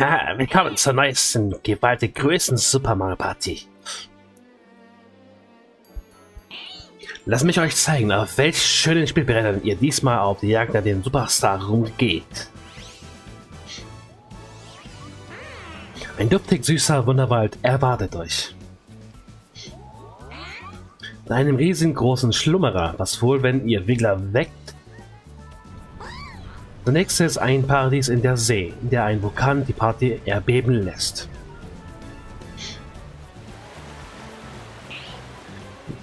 Haha, willkommen zur neuesten, gewaltig größten Super Mario Party. Lass mich euch zeigen, auf welch schönen Spielbrettern ihr diesmal auf die Jagd nach dem Superstar rumgeht. Ein duftig süßer Wunderwald erwartet euch. In einem riesengroßen Schlummerer, was wohl, wenn ihr Wiggler weckt. Der nächste ist ein Paradies in der See, in der ein Vulkan die Party erbeben lässt.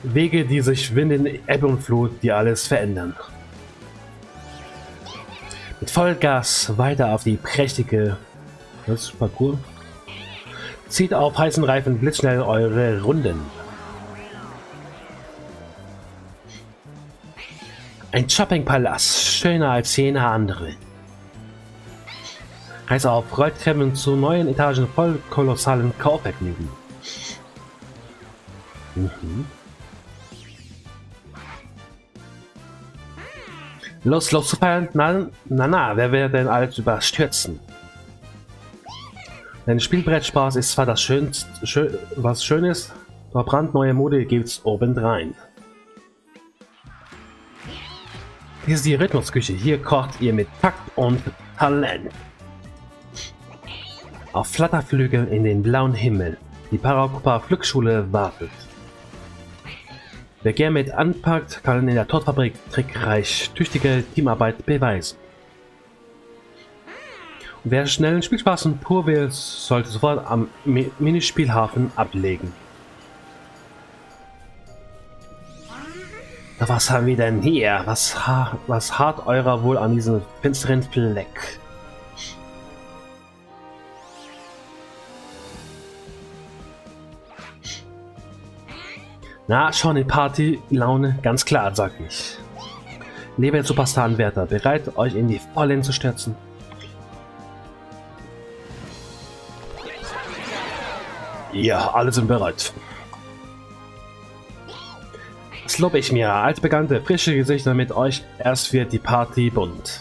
Wege, die sich winden, Ebbe und Flut, die alles verändern. Mit Vollgas weiter auf die prächtige Parcours. Zieht auf heißen Reifen blitzschnell eure Runden. Ein Shoppingpalast, schöner als jener andere. Heißt auf Rolltreppen zu neuen Etagen voll kolossalen Kaufvergnügen. Los zu feiern, na, wer will denn alles überstürzen? Dein Spielbrettspaß ist zwar das Schönste, was schön ist, aber brandneue Mode gibt's obendrein. Hier ist die Rhythmusküche, hier kocht ihr mit Takt und Talent. Auf Flatterflügeln in den blauen Himmel, die Paracoopa-Flugschule wartet. Wer gern mit anpackt, kann in der Tortfabrik trickreich tüchtige Teamarbeit beweisen. Und wer schnellen Spielspaß und pur will, sollte sofort am Minispielhafen ablegen. Na, was haben wir denn hier? Was hart eurer wohl an diesem finsteren Fleck? Na, schon die Party-Laune, ganz klar, sag ich. Lebe Superstar-Anwärter, bereit euch in die Vollen zu stürzen. Ja, alle sind bereit. Das lobe ich mir, altbekannte, frische Gesichter mit euch, erst wird die Party bunt.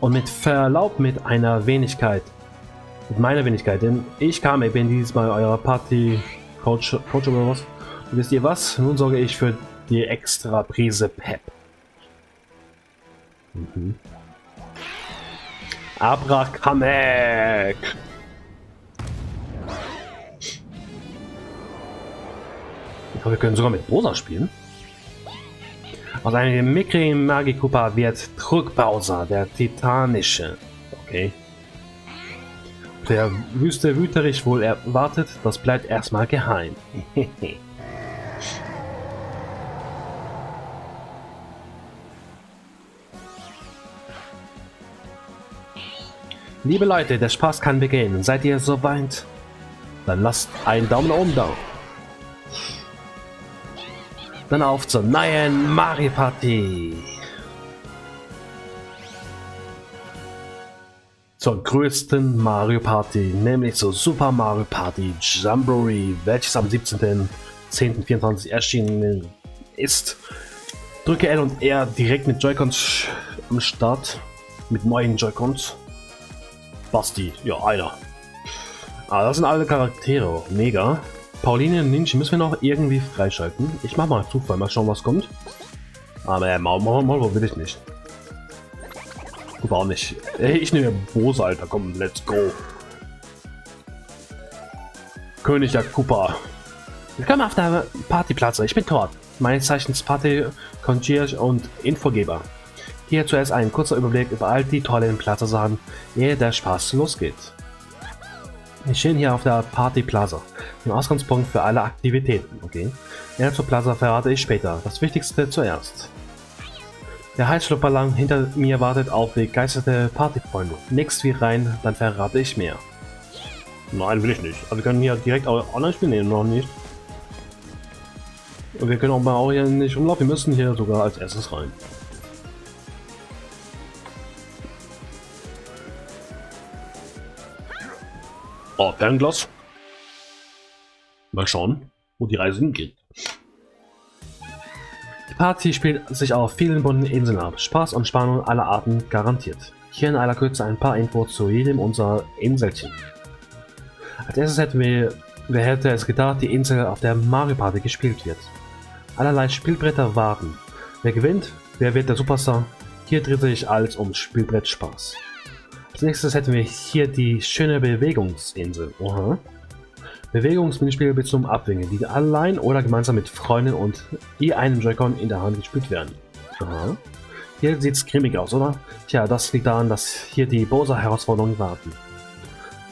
Und mit Verlaub mit einer Wenigkeit. Mit meiner Wenigkeit, denn ich kam, ich bin diesmal eurer Party-Coach oder was. Und wisst ihr was? Nun sorge ich für die extra Prise Pep. Abrakamek! Aber wir können sogar mit Rosa spielen. Aus einem mickrigen Magikoopa wird Druck-Bowser, der Titanische. Okay. Der Wüste Wüterich wohl erwartet, das bleibt erstmal geheim. Liebe Leute, der Spaß kann beginnen. Seid ihr so weit? Dann lasst einen Daumen nach oben da. Dann auf zur neuen Mario Party. Zur größten Mario Party, nämlich zur Super Mario Party Jamboree, welches am 17.10.24 erschienen ist. Drücke L und R direkt mit Joy-Cons am Start, mit neuen Joy-Cons. Basti, ja einer. Ah, das sind alle Charaktere, mega. Pauline und Ninji müssen wir noch irgendwie freischalten. Ich mach mal Zufall, mal schauen was kommt. Aber Maulwurf will ich nicht. Koopa auch nicht. Hey, ich nehme Bowser, Alter. Komm, let's go. König der Koopa. Willkommen auf der Party Plaza. Ich bin Toad. Meines Zeichens Party Concierge und Infogeber. Hier zuerst ein kurzer Überblick über all die tollen Plaza-Sachen, ehe der Spaß losgeht. Wir stehen hier auf der Party Plaza, dem Ausgangspunkt für alle Aktivitäten. Okay. Mehr zur Plaza verrate ich später. Das Wichtigste zuerst. Der Heißschlupperlang hinter mir wartet auf begeisterte Partyfreunde. Nix wie rein, dann verrate ich mehr. Nein, will ich nicht. Also wir können hier direkt auch online spielen, nehmen noch nicht. Und wir können auch mal hier nicht rumlaufen. Wir müssen hier sogar als erstes rein. Oh, Fernglas. Mal schauen, wo die Reise hingeht. Die Party spielt sich auf vielen bunten Inseln ab. Spaß und Spannung aller Arten garantiert. Hier in aller Kürze ein paar Infos zu jedem unserer Inselchen. Als erstes hätten wir, wer hätte es gedacht, die Insel, auf der Mario Party gespielt wird. Allerlei Spielbretter warten. Wer gewinnt, wer wird der Superstar? Hier dreht sich alles um Spielbrettspaß. Als nächstes hätten wir hier die schöne Bewegungsinsel. Aha. Bewegungsminispiele bis zum Abwinken, die allein oder gemeinsam mit Freunden und einem Joy-Con in der Hand gespielt werden. Aha. Hier sieht's grimmig aus, oder? Tja, das liegt daran, dass hier die Bowser-Herausforderungen warten.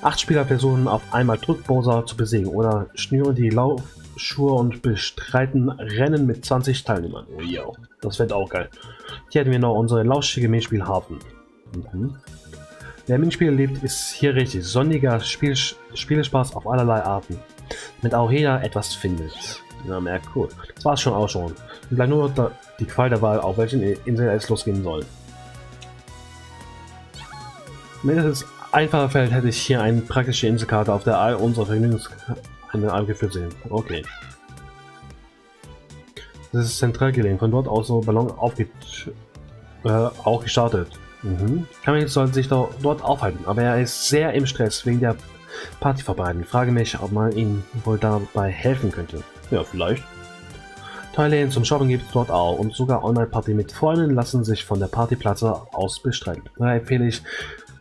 8 Spieler versuchen auf einmal Druck-Bowser zu besiegen oder schnüren die Laufschuhe und bestreiten Rennen mit 20 Teilnehmern. Oh ja, das wird auch geil. Hier hätten wir noch unsere lauschige Minispiel Hafen. Mhm. Wer Minispiele liebt, ist hier richtig. Sonniger Spielspaß auf allerlei Arten, damit auch jeder etwas findet. Na, mehr cool. Das war's schon auch schon. Und bleibt nur die Qual der Wahl, auf welchen Insel es losgehen soll. Wenn es einfacher fällt, hätte ich hier eine praktische Inselkarte, auf der all unsere Vergnügungskanäle angeführt sind. Okay. Das ist zentral gelegen. Von dort aus so Ballon auch gestartet. Mhm. Kamil soll sich dort aufhalten, aber er ist sehr im Stress wegen der Party verbreiten. Frage mich, ob man ihm wohl dabei helfen könnte. Ja, vielleicht. Teile zum Shoppen gibt es dort auch und sogar Online-Party mit Freunden lassen sich von der Party Plaza aus bestreiten. Da empfehle ich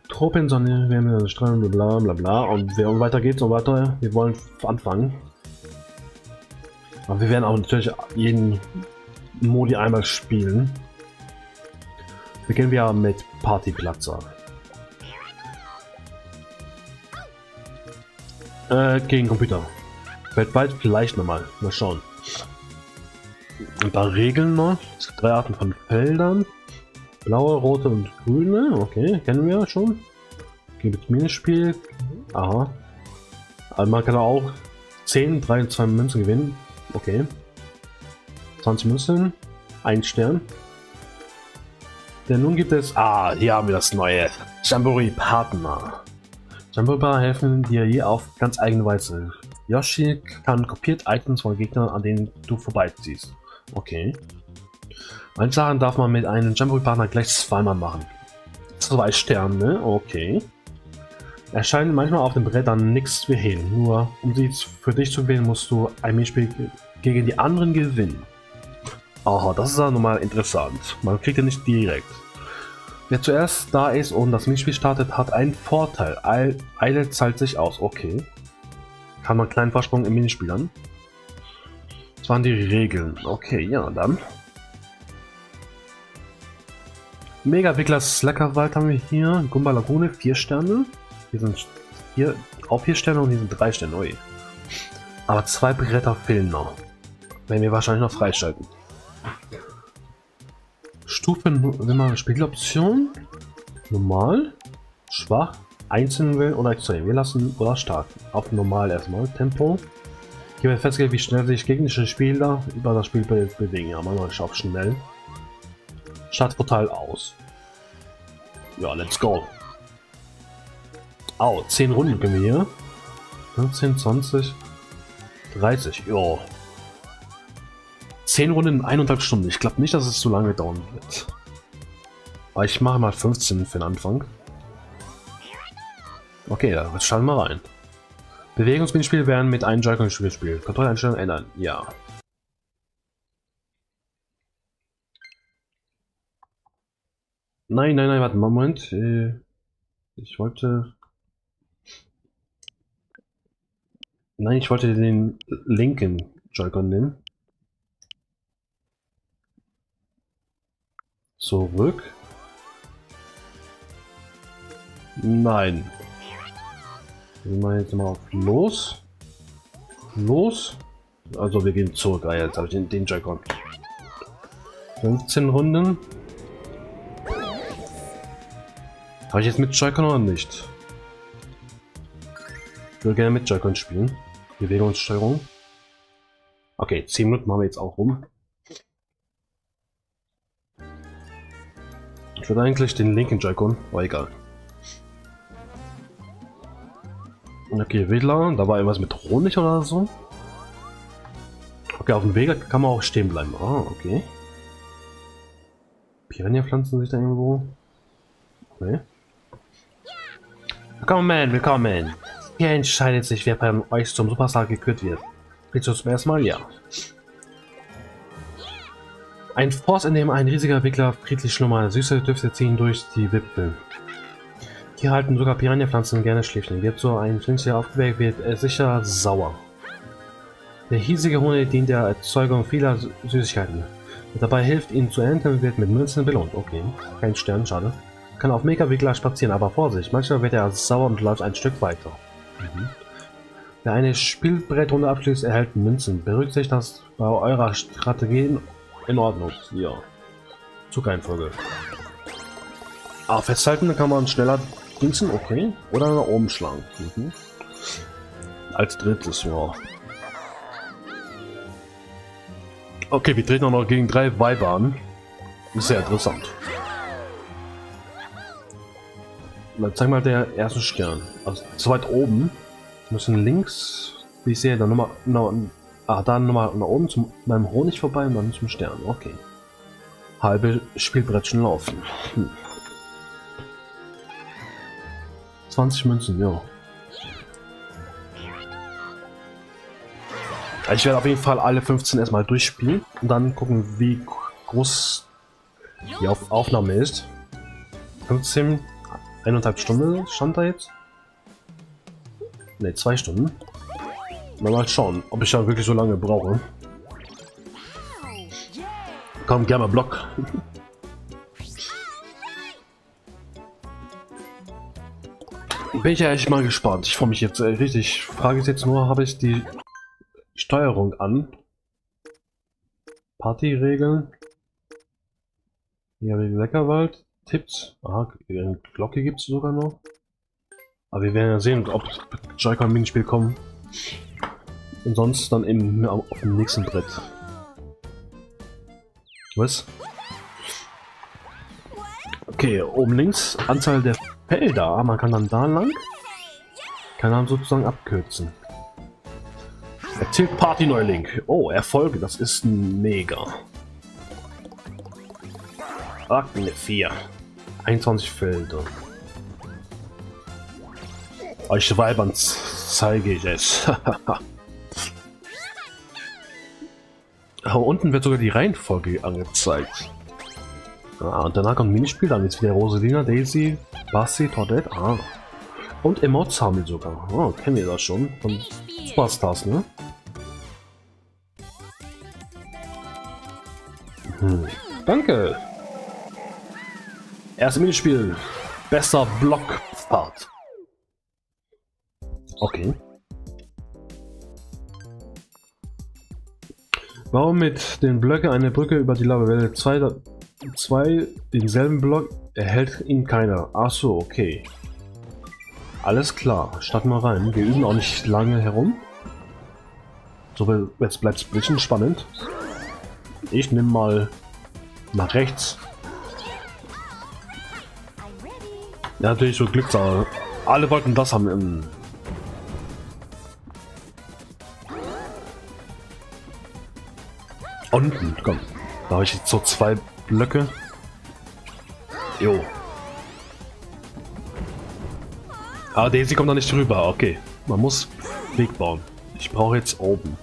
Tropen, Sonne, Wärme, Strömen, bla bla bla. Und weiter geht's und weiter. Wir wollen anfangen. Aber wir werden auch natürlich jeden Modi einmal spielen. Beginnen wir mit Party Plaza. Gegen Computer. Weltweit vielleicht nochmal. Mal schauen. Ein paar Regeln noch. 3 Arten von Feldern. Blaue, rote und grüne. Okay, kennen wir schon. Gibt Minispiel. Aha. Also man kann auch 10, 3 und 2 Münzen gewinnen. Okay. 20 Münzen. 1 Stern. Denn nun gibt es... Ah, hier haben wir das neue. Jamboree Partner. Jamboree Partner helfen dir je auf ganz eigene Weise. Yoshi kann kopiert Items von Gegnern, an denen du vorbeiziehst. Okay. Manche Sachen darf man mit einem Jamboree-Partner gleich zweimal machen. 2 Sterne, okay. Erscheint manchmal auf dem Brett dann nichts wie hin. Nur um sie für dich zu gewinnen, musst du ein Minispiel gegen die anderen gewinnen. Aha, das ist ja nun mal interessant. Man kriegt ja nicht direkt. Wer zuerst da ist und das Minispiel startet, hat einen Vorteil. Eile zahlt sich aus, okay. Kann man einen kleinen Vorsprung im Minispiel an. Das waren die Regeln. Okay, ja, dann. Mega Wiggler Slackerwald haben wir hier. Gumba Lagune, 4 Sterne. Hier sind hier auch 4 Sterne und hier sind 3 Sterne. Ui. Aber 2 Bretter fehlen noch. Werden wir wahrscheinlich noch freischalten. Stufen, wenn man Spieloption. Normal. Schwach. Einzeln will oder extrem. Wir lassen oder stark. Auf normal erstmal. Tempo. Hier wird festgelegt, wie schnell sich gegnerische Spieler über das Spielfeld bewegen. Ja, machen wir es auf schnell. Startvorteil aus. Ja, let's go. Au, 10 Runden können wir hier. 15, 20, 30. Jo. 10 Runden in 1,5 Stunden. Ich glaube nicht, dass es so lange dauern wird. Aber ich mache mal 15 für den Anfang. Okay, da schauen wir mal rein. Bewegungsminispiele werden mit einem Joy-Con gespielt. Kontrolleinstellungen ändern. Ja. Nein, nein, nein, warte, Moment. Nein, ich wollte den linken Joy-Con nehmen. Zurück. Nein. Wir machen jetzt mal auf los. Los. Also wir gehen zurück. Ah, jetzt habe ich den Joy-Con. 15 Runden. Habe ich jetzt mit Joy-Con oder nicht? Ich würde gerne mit Joy-Con spielen. Bewegungssteuerung. Okay, 10 Minuten machen wir jetzt auch rum. Ich würde eigentlich den linken Joy-Con, aber egal. Okay, Wiggler, da war irgendwas mit Honig oder so. Okay, auf dem Weg kann man auch stehen bleiben. Ah, okay. Piranha-Pflanzen sich da irgendwo. Ne? Willkommen, willkommen. Hier entscheidet sich, wer bei euch zum Superstar gekürt wird. Willst du zum ersten Mal? Ja. Ein Forst, in dem ein riesiger Wiggler friedlich schlummert. Süße Düfte ziehen durch die Wipfel. Hier halten sogar Piranha-Pflanzen gerne Schläfchen. Wird so ein Pflänzchen aufgeweckt, wird er sicher sauer. Der hiesige Honig dient der Erzeugung vieler Süßigkeiten. Und dabei hilft ihnen zu ernten, wird mit Münzen belohnt. Okay, kein Stern, schade. Kann auf Mega-Wiggler spazieren, aber Vorsicht, manchmal wird er sauer und läuft ein Stück weiter. Wer eine Spielbrettrunde abschließt, erhält Münzen. Berücksichtigt das bei eurer Strategien in Ordnung. Ja. Zugeinfolge. Ah, festhalten, dann kann man schneller dingsen, okay. Oder nach oben schlagen. Mhm. Als drittes, ja. Okay, wir treten auch noch gegen 3 Weiber an. Sehr interessant. Dann zeig mal der erste Stern. Also zu weit oben. Müssen links, wie ich sehe, dann nochmal nach oben zum meinem Honig vorbei und dann zum Stern. Okay. Halbe Spielbrettchen laufen. 20 Münzen, ja. Ich werde auf jeden Fall alle 15 erstmal durchspielen und dann gucken, wie groß die Aufnahme ist. 15, 1,5 Stunden stand da jetzt. Ne, 2 Stunden. Mal schauen, ob ich dann wirklich so lange brauche. Komm, gerne mal Block. Bin ich ja echt mal gespannt. Ich freue mich jetzt richtig. Frage ist jetzt nur, habe ich die Steuerung an? Partyregeln. Hier habe ich Slackerwald. Tipps. Aha, Glocke gibt es sogar noch. Aber wir werden ja sehen, ob Joy-Con im Minispiel kommen. Und sonst dann eben auf dem nächsten Brett. Was? Okay, oben links Anzahl der Felder. Man kann dann da lang. Kann dann sozusagen abkürzen. Erzählt Party-Neuling. Oh, Erfolge, das ist mega. Ach, eine 4. 21 Felder. Euch Weibern zeige ich es. Unten wird sogar die Reihenfolge angezeigt. Ah, und danach kommt ein Minispiel, dann ist wieder Rosalina, Daisy, Basti, Toadette. Ah. Und Emotes haben wir sogar. Oh, kennen wir das schon. Von Superstars, ne? Hm. Danke! Erstes Minispiel. Bester Blockpart. Okay. Warum mit den Blöcken eine Brücke über die Lava-Welle 2 denselben Block erhält ihn keiner? Ach so, okay. Alles klar, starten wir rein. Wir üben auch nicht lange herum. So, jetzt bleibt es ein bisschen spannend. Ich nehme mal nach rechts. Ja, natürlich so Glückssache. Alle wollten das haben. Unten, komm. Da habe ich jetzt so 2 Blöcke. Jo. Ah, Daisy kommt da nicht rüber. Okay. Man muss Weg bauen. Ich brauche jetzt oben.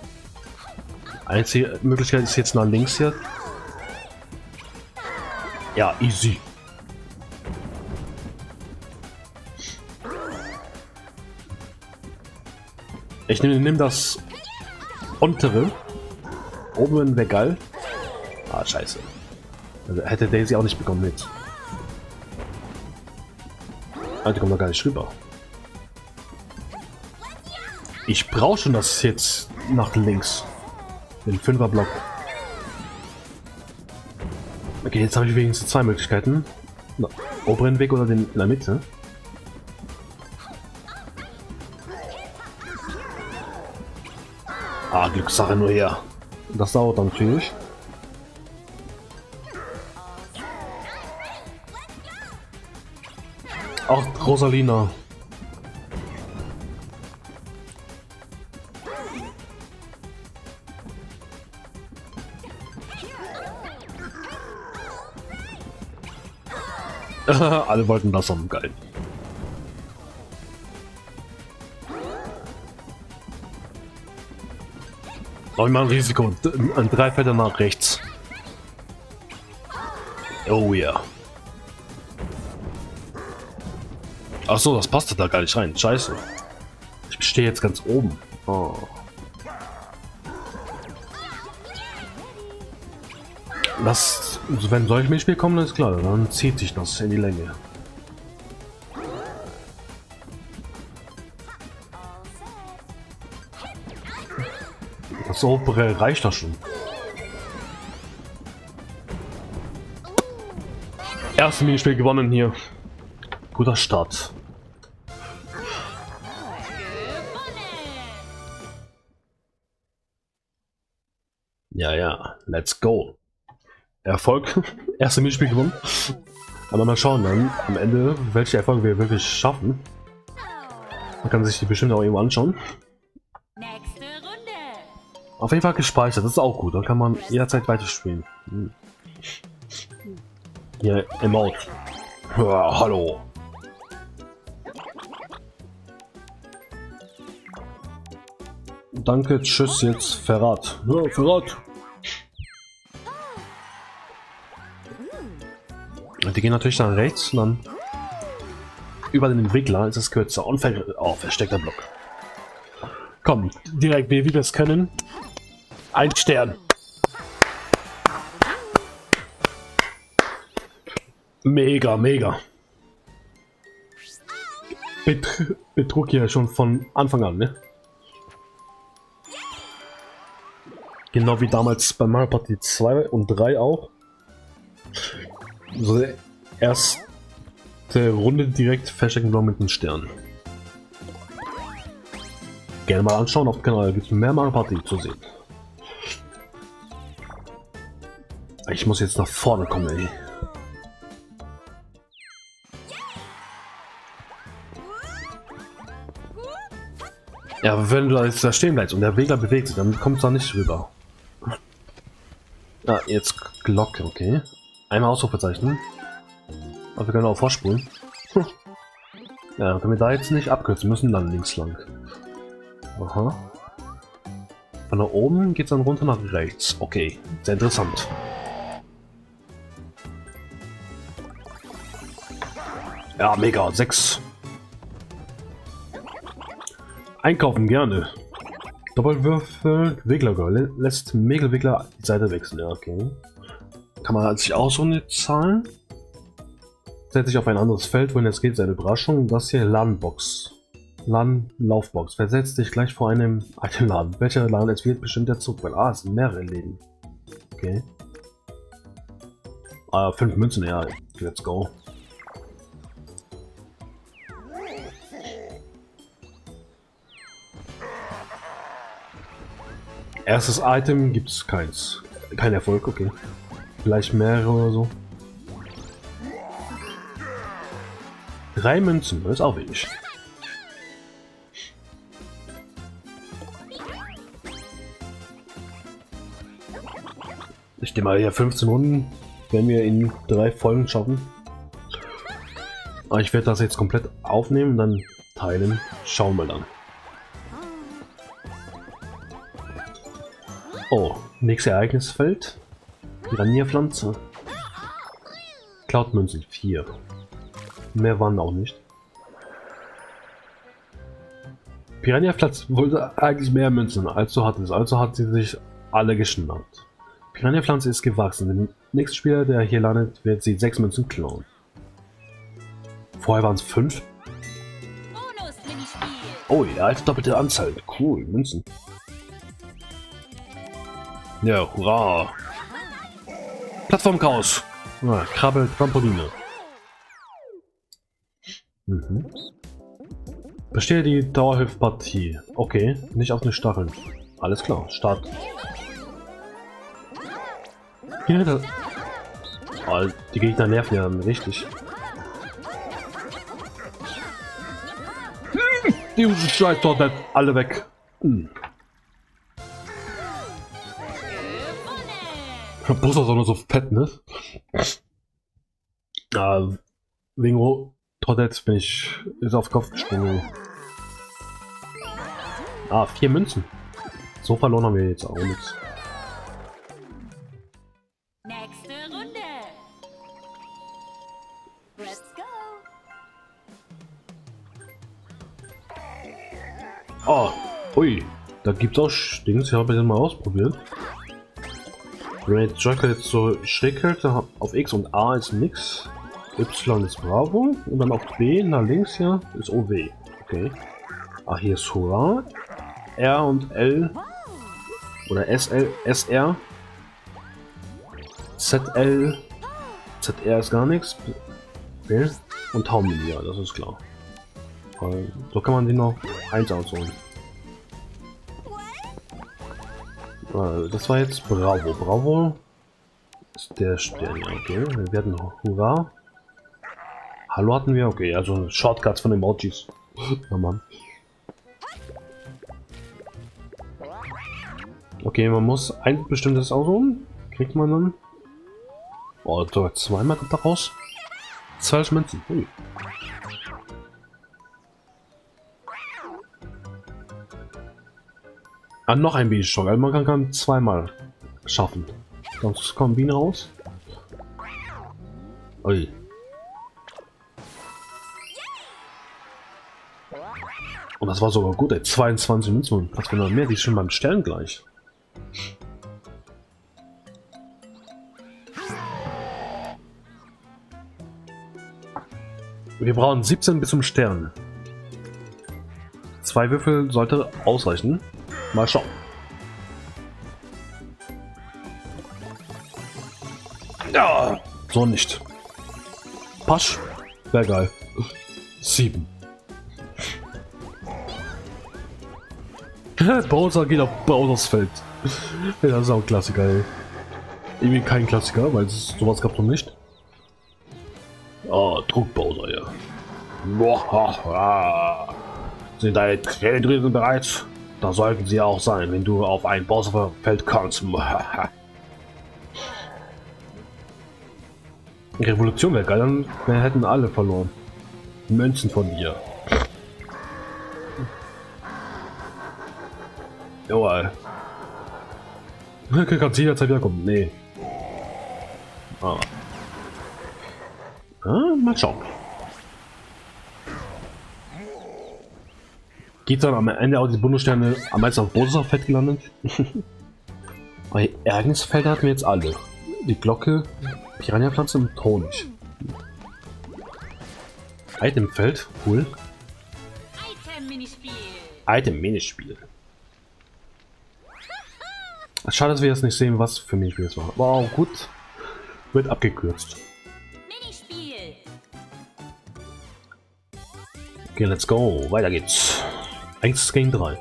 Einzige Möglichkeit ist jetzt nach links hier. Ja, easy. Ich nehme das untere. Oben wäre geil. Ah, scheiße. Also hätte Daisy auch nicht bekommen mit. Alter, kommt da gar nicht rüber. Ich brauche schon das jetzt nach links. Den 5er Block. Okay, jetzt habe ich wenigstens 2 Möglichkeiten. Na, oberen Weg oder den in der Mitte. Ah, Glückssache nur her. Das dauert dann natürlich. Auch Rosalina. Alle wollten das haben, geil. Oh, ich mache ein Risiko. Ein Dreifelder nach rechts. Oh ja. Yeah. Ach so, das passte da gar nicht rein. Scheiße. Ich stehe jetzt ganz oben. Oh. Das, wenn solche Mitspiel kommen, dann ist klar, dann zieht sich das in die Länge. Das obere reicht das schon. Erstes Minispiel gewonnen hier. Guter Start. Ja, ja, let's go. Erfolg, erste Minispiel gewonnen. Aber mal schauen dann am Ende, welche Erfolge wir wirklich schaffen. Man kann sich die bestimmt auch eben anschauen. Nächste Runde. Auf jeden Fall gespeichert, das ist auch gut. Dann kann man jederzeit weiterspielen. Hm. Hier im Out. Ja, hallo. Danke, tschüss, jetzt Verrat. Ja, Verrat. Die gehen natürlich dann rechts und dann über den Entwickler ist es kürzer und versteckter Block. Komm, direkt wie wir es können. Ein Stern. Mega, mega. Betrug hier schon von Anfang an, ne? Genau wie damals bei Mario Party 2 und 3 auch. So, erste Runde direkt verstecken wir mit einem Stern. Gerne mal anschauen auf dem Kanal, gibt es mehr Mario Party zu sehen. Ich muss jetzt nach vorne kommen, ey. Ja, wenn du jetzt da stehen bleibst und der Wiggler bewegt sich, dann kommt es da nicht rüber. Ah, jetzt Glocke, okay. Einmal Ausrufezeichen. Aber wir können auch vorspulen. Hm. Ja, können wir da jetzt nicht abkürzen, müssen dann links lang. Aha. Von da oben geht es dann runter nach rechts. Okay, sehr interessant. Ja, mega, 6. Einkaufen gerne. Doppelwürfel Wiggler lässt Mega Wiggler die Seite wechseln. Ja, okay. Kann man sich aussuchen die Zahlen? Setzt sich auf ein anderes Feld, wohin es geht, seine Überraschung. Das hier Ladenbox. Ladenlaufbox. Versetzt dich gleich vor einem alten Laden. Welcher Laden es wird, bestimmt der Zug, weil es sind mehrere Läden. Okay. 5 Münzen, ja, let's go. Erstes Item gibt es keins. Kein Erfolg, okay. Vielleicht mehrere oder so. 3 Münzen, das ist auch wenig. Ich nehme mal hier 15 Runden, wenn wir in 3 Folgen schaffen. Aber ich werde das jetzt komplett aufnehmen, dann teilen. Schauen wir dann. Oh, nächstes Ereignisfeld. Piranha-Pflanze. Klaut Münzen 4. Mehr waren auch nicht. Piranha-Pflanze wollte eigentlich mehr Münzen als du hattest, also hat sie sich alle geschnappt. Piranha-Pflanze ist gewachsen. Der nächste Spieler, der hier landet, wird sie 6 Münzen klauen. Vorher waren es 5. Oh ja, als doppelte Anzahl. Cool, Münzen. Ja, hurra! Plattformchaos! Ah, Krabbel, Trampoline. Mhm. Bestehe die Dauerhilfpartie. Okay, nicht auf den Stacheln. Alles klar, Start. Oh, die Gegner nerven ja richtig. Die Scheiß Toadette, alle weg. Hm. Bowser ist auch nur so fett, ne? Lingo, Toadette ist auf den Kopf gesprungen. Ah, 4 Münzen. So verloren haben wir jetzt auch nichts. Nächste Runde. Let's go. Oh, ui. Da gibt's auch Dings. Ich habe das mal ausprobiert. Wenn man jetzt Joy-Con jetzt so schräg hält, dann auf X und A ist nix. Y ist Bravo. Und dann auf B, nach links hier, ist OW. Okay. Ah, hier ist Hurra. R und L. Oder SL, SR. ZL. ZR ist gar nichts. Okay. Und Taumel, ja, das ist klar. So kann man den noch 1 ausholen. Das war jetzt Bravo. Bravo ist der Stern, okay. Wir hatten Hurra. Hallo hatten wir, okay, also Shortcuts von Emojis. Oh Mann. Okay, man muss ein bestimmtes aussuchen. Kriegt man dann. Oh, da zweimal kommt da raus. 12 Münzen. Ui. Ah, noch ein Bienenstock. Also man kann zweimal schaffen. Sonst kommen Bienen raus. Ui. Und das war sogar gut, ey. 22 Münzen. Was, wenn noch mehr? Die sind schon beim Stern gleich. Wir brauchen 17 bis zum Stern. 2 Würfel sollte ausreichen. Mal schauen. Ja, so nicht. Pasch. Wäre geil. 7. Bowser geht auf Bowsers Feld. Ja, das ist auch ein Klassiker, ey. Irgendwie kein Klassiker, weil es sowas gab noch nicht. Ah, Druck-Bowser, ja. Boah, sind deine Tränendrüsen bereit? Da sollten sie auch sein, wenn du auf ein Bowser-Feld kommst. Revolution wäre geil, dann wir hätten alle verloren. Münzen von dir. Joa. Okay, kannst du jederzeit wiederkommen? Nee. Ah. Ah, mal schauen. Geht dann am Ende auch die Bundessterne am meisten auf Bowser-Feld gelandet? Bei Ärgernisfeld hatten wir jetzt alle. Die Glocke, Piranha-Pflanze und Honig. Itemfeld, cool. Item-Minispiel. Schade, dass wir jetzt nicht sehen, was für Minispiel es war. Wow, gut. Wird abgekürzt. Okay, let's go. Weiter geht's. 1 gegen 3.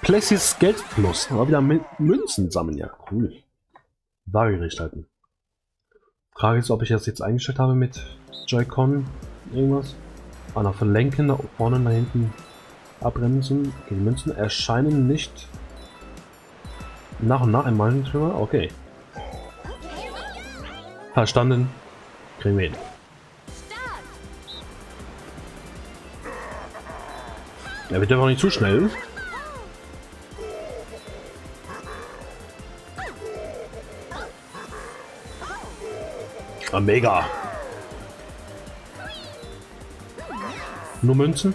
Plexis Geldfluss. Aber wieder Münzen sammeln. Ja, cool. Waagerecht halten. Frage ist, ob ich das jetzt eingestellt habe mit Joy-Con. Irgendwas. Ah, nach Verlenken, nach vorne, nach hinten. Abbremsen, okay, die Münzen erscheinen nicht nach und nach im Malen-Trümmer, okay. Verstanden, kriegen wir hin. Ja, wir dürfen auch nicht zu schnell. Ah, mega. Nur Münzen?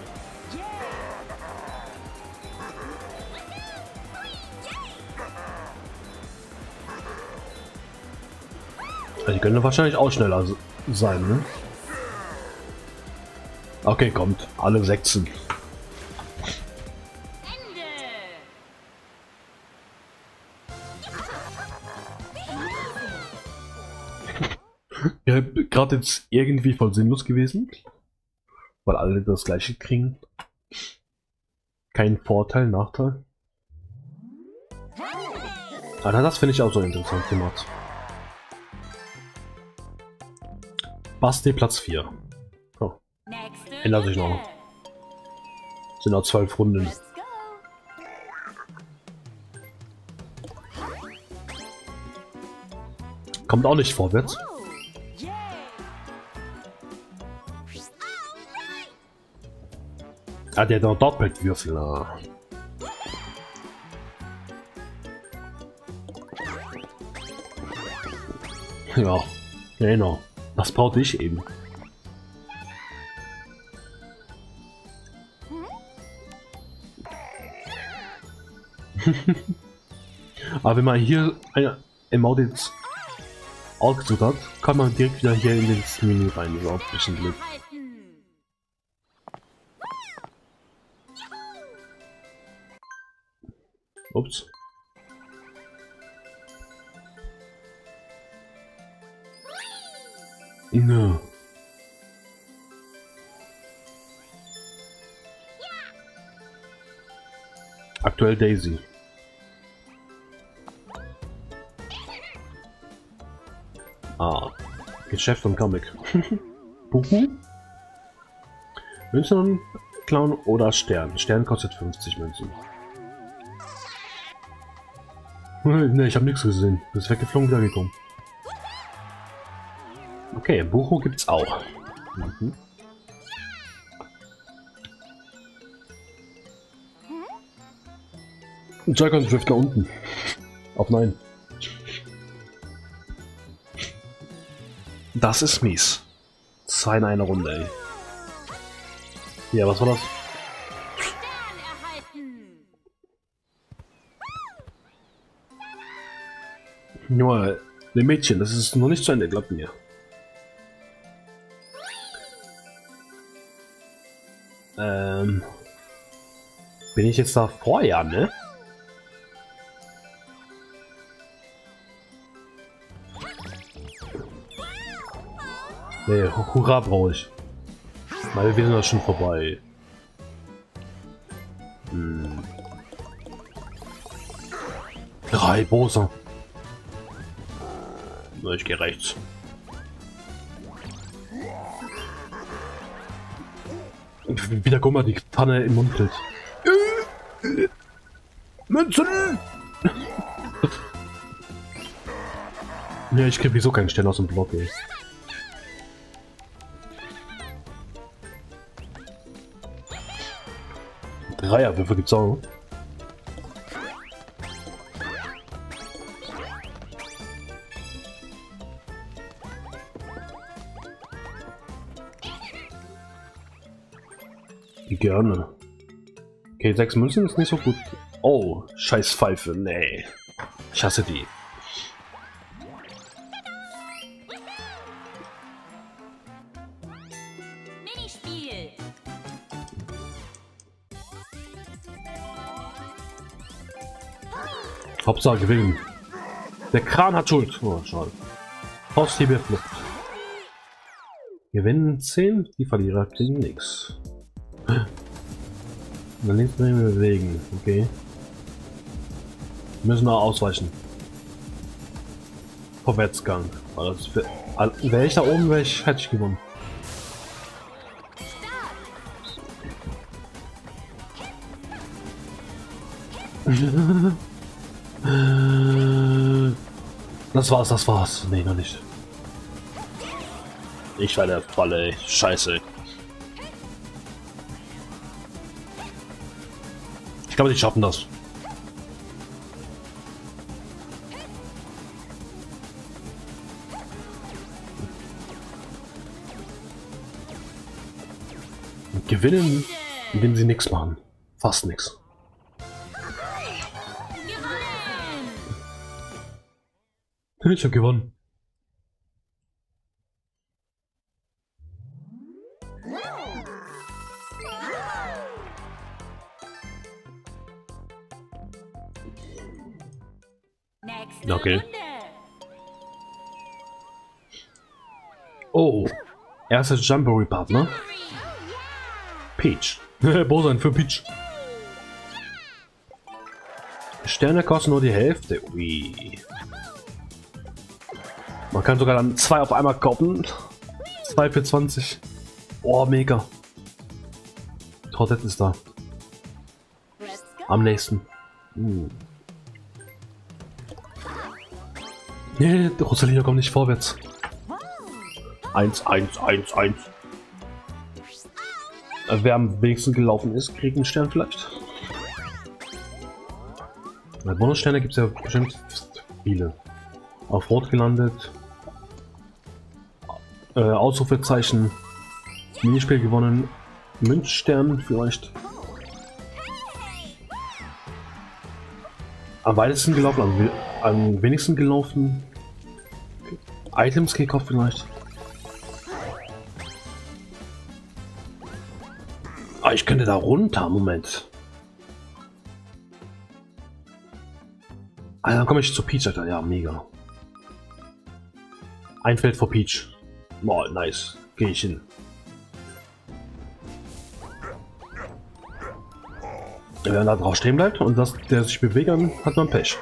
Die können wahrscheinlich auch schneller sein, ne? Okay, kommt. Alle 6. Ja, gerade jetzt irgendwie voll sinnlos gewesen. Weil alle das gleiche kriegen. Kein Vorteil, Nachteil. Aber das finde ich auch so interessant gemacht. Basti Platz 4. Oh. Ändert sich noch. Sind noch 12 Runden. kommt auch nicht vorwärts. Ah, der Doppelwürfel. Ja, genau. Das brauchte ich eben. Aber wenn man hier im Audit ausgesucht hat, kann man direkt wieder hier in das Menü rein, also auch ein bisschen Glück. Ups. Nö. Aktuell Daisy. Ah, Geschäft und Comic. Puppen? Münzen, Clown oder Stern. Stern kostet 50 Münzen. Ne, ich habe nichts gesehen. Das ist weggeflogen, wieder gekommen. Okay, Bucho gibt's auch. Mhm. Joy-Con trifft da unten. Auf nein. Das ist mies. 2 in einer Runde, ey. Ja, was war das? Nur, ne Mädchen, das ist noch nicht zu Ende, glaubt mir. Bin ich jetzt da vorher, ne? Nee, Hurra brauche ich. Weil wir sind da schon vorbei. Hm. 3 Bowser. Ich gehe rechts. Wieder Gumba, die Pfanne im Mund hält. Münzen! Ja, ich krieg wieso keinen Stern aus dem Block, ey. Dreierwürfe gibt's auch. Gerne. Okay, 6 Münzen ist nicht so gut. Oh, scheiß Pfeife. Nee. Ich hasse die. Minispiel. Hauptsache gewinnen. Der Kran hat Schuld. Oh, schade. Post die Beflucht. Gewinnen 10, die Verlierer kriegen nichts. Dann links drehen wir bewegen, okay. Müssen wir ausweichen. Vorwärtsgang. Wäre ich da oben, hätte ich gewonnen. Das war's. Nee, noch nicht. Ich war der Falle, ey. Scheiße. Ich glaube, die schaffen das. Und gewinnen, indem sie nichts machen. Fast nichts. Ich habe gewonnen. Okay. Oh, erster Jamboree Partner. Peach. Bowser für Peach. Sterne kosten nur die Hälfte. Ui. Man kann sogar dann 2 auf einmal kaufen. 2 für 20. Oh, mega. Toadette ist da. Am nächsten. Nee, Rosalina kommt nicht vorwärts. 1, 1, 1, 1. Wer am wenigsten gelaufen ist, kriegt einen Stern vielleicht. Bonussterne gibt es ja bestimmt viele. Auf Rot gelandet. Ausrufezeichen. Minispiel gewonnen. Münzstern vielleicht. Am weitesten gelaufen, am wenigsten gelaufen. Items gekauft vielleicht. Ah, ich könnte da runter. Moment. Ah, dann komme ich zu Peach, Alter. Ja, mega. Ein Feld vor Peach. Boah, nice. Gehe ich hin. Wenn er da drauf stehen bleibt und dass der sich bewegt, dann hat man Pech.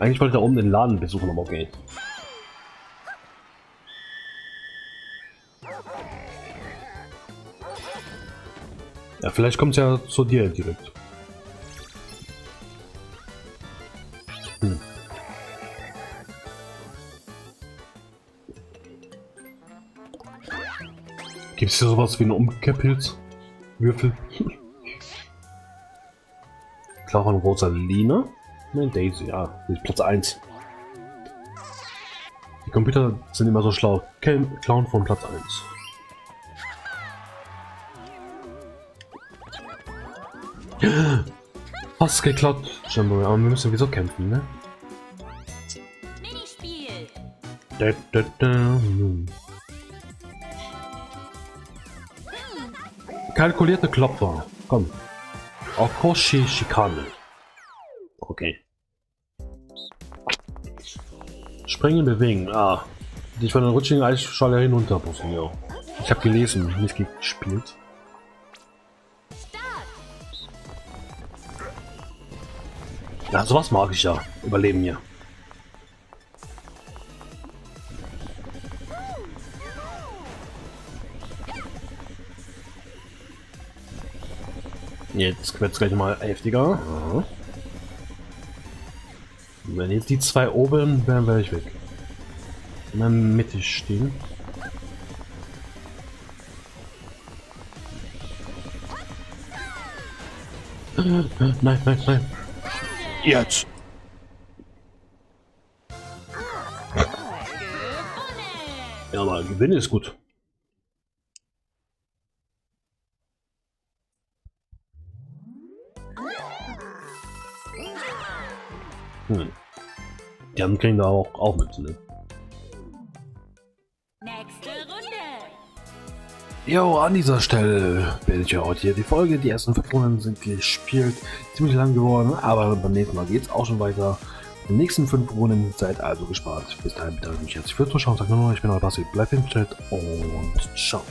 Eigentlich wollte ich da oben den Laden besuchen, aber okay. Ja, vielleicht kommt es ja zu dir direkt. Gibt es hier sowas wie einen Umkehrpilz? Würfel? Klar, an Rosalina? Nein, Daisy, ja. Platz 1. Die Computer sind immer so schlau. Clown von Platz 1. Was geklaut, Jamboree, aber wir müssen wieso kämpfen, ne? Minispiel. Kalkulierte Klopfer. Komm. Okoshi Schikane. Okay. Springen, bewegen. Ah. Dich von der rutschigen Eisscholle hinunter, Buffalo. Ich habe gelesen, nicht gespielt. Ja, sowas mag ich ja. Überleben hier. Jetzt quetscht gleich mal heftiger. Aha. Und wenn jetzt die zwei oben wären, wäre ich weg. Und dann mittig stehen. Nein, nein, nein. Jetzt! Ja, aber gewinnen ist gut. Hm. Die anderen kriegen da auch mit, ne? Nächste Runde. Jo, an dieser Stelle bildet ja heute hier die Folge. Die ersten 5 Runden sind gespielt. Ziemlich lang geworden, aber beim nächsten Mal geht's auch schon weiter. Die nächsten 5 Runden seid also gespart. Bis dahin bedanke ich mich herzlich fürs Zuschauen. Sagt nur noch, ich bin euer Basti. Bleibt im Chat und ciao.